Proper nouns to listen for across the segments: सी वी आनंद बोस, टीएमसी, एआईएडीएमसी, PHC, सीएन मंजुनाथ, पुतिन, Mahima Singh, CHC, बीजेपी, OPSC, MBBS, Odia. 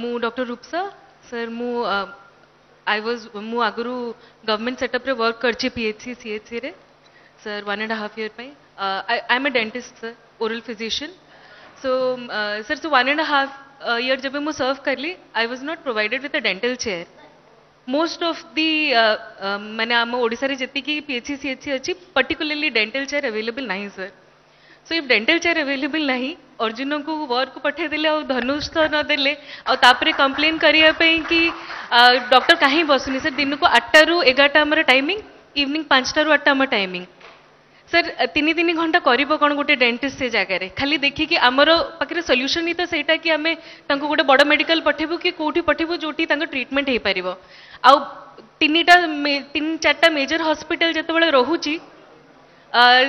मु doctor Rupsa sir मु I was मु आगुरु गवर्नमेंट सेटअप रे वर्क करची पीएचसी सीएचसी रे सर 1.5 year पई I am a dentist sir oral physician so sir so 1.5 year जब मु सर्व करली I was not provided with a dental chair most of the माने आम ओडिसा रे जति की पीएचसी सीएचसी अछि पर्टिकुलरली डेंटल चेयर अवेलेबल नाही sir so if dental chair available नाही अर्जुन को वर्क पठाई देले और धनुष तो न देले और तापरे कंप्लेन करिया पे कि डॉक्टर काहे बसुनी सर दिन को 8 रु 11 हमर टाइमिंग इवनिंग 5 रु 8 हमर टाइमिंग सर 3 घंटा करिवो कोन गोटे डेंटिस्ट से जागा रे खाली देखि कि हमर पकरे सॉल्यूशन ही तो सेटा कि हमें तंको गोटे बड़ मेडिकल पठेबो कि कोठी पठेबो जोटी तंको ट्रीटमेंट हे परिवो आ तीन चारटा मेजर हॉस्पिटल जते बेले रहूची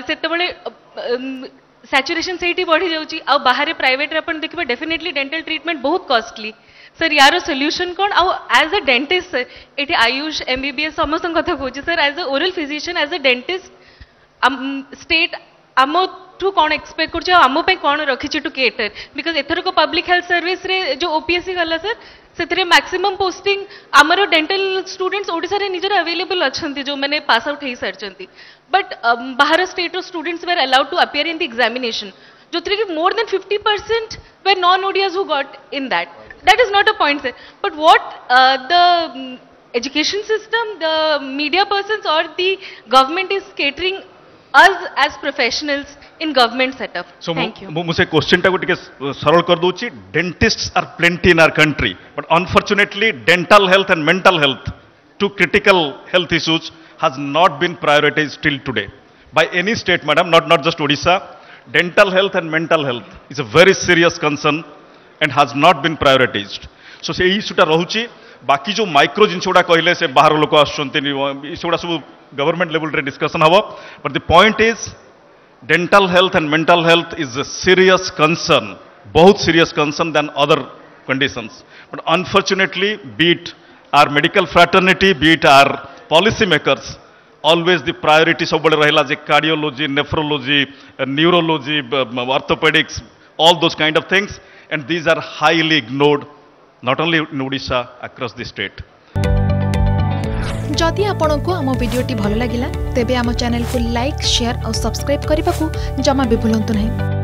सेते बेले सैचुरेशन सेठी बढ़ी जाउची आ बाहरे प्राइवेट रे अपन देखबे डेफिनेटली डेंटल ट्रीटमेंट बहुत कॉस्टली सर यार सोल्यूशन कौन आउ एज अ डेंटिस्ट सर एठी आयुष एमबीबीएस समस्त कथा कहूची sir as a oral physician as a dentist state आमो ठू कौन एक्सपेक्ट करछ आमो पे कौन रखीची टू केटर बिकॉज एथर को पब्लिक हेल्थ सर्विस रे जो ओपीएससी गला सर सेतरे मैक्सिमम पोस्टिंग आमरो डेंटल स्टूडेंट्स ओडिसा रे निजर अवेलेबल अछंती जो माने पास आउट हे सरचंती बट बाहर स्टेट रो students were allowed to appear in the examination जो थ्री कि more than 50% where non Odias who got in that that is not a point sir but what the education system the media persons और the government is catering us as professionals in government setup so thank you so muse question ta ko tike saral kar douchi dentists are plenty in our country but unfortunately dental health and mental health two critical health issues has not been prioritized till today by any state madam not just Odisha dental health and mental health is a very serious concern and has not been prioritized so sei issue ta rahuchi बाकी जो micro जिनसोडा कहले से बाहर लोक आसोडा सब government level रे discussion हम but the point is dental health and mental health is a serious concern बहुत serious concern than other conditions but unfortunately be it our medical fraternity be it our policy makers always the priority सब रहा cardiology nephrology neurology orthopaedics all those kind of things and these are highly ignored not only in Odisha across the state jodi apanku amo video ti bhalo lagila tebe amo channel ku like share aur subscribe kariba ku jama bi bhulantu nahi।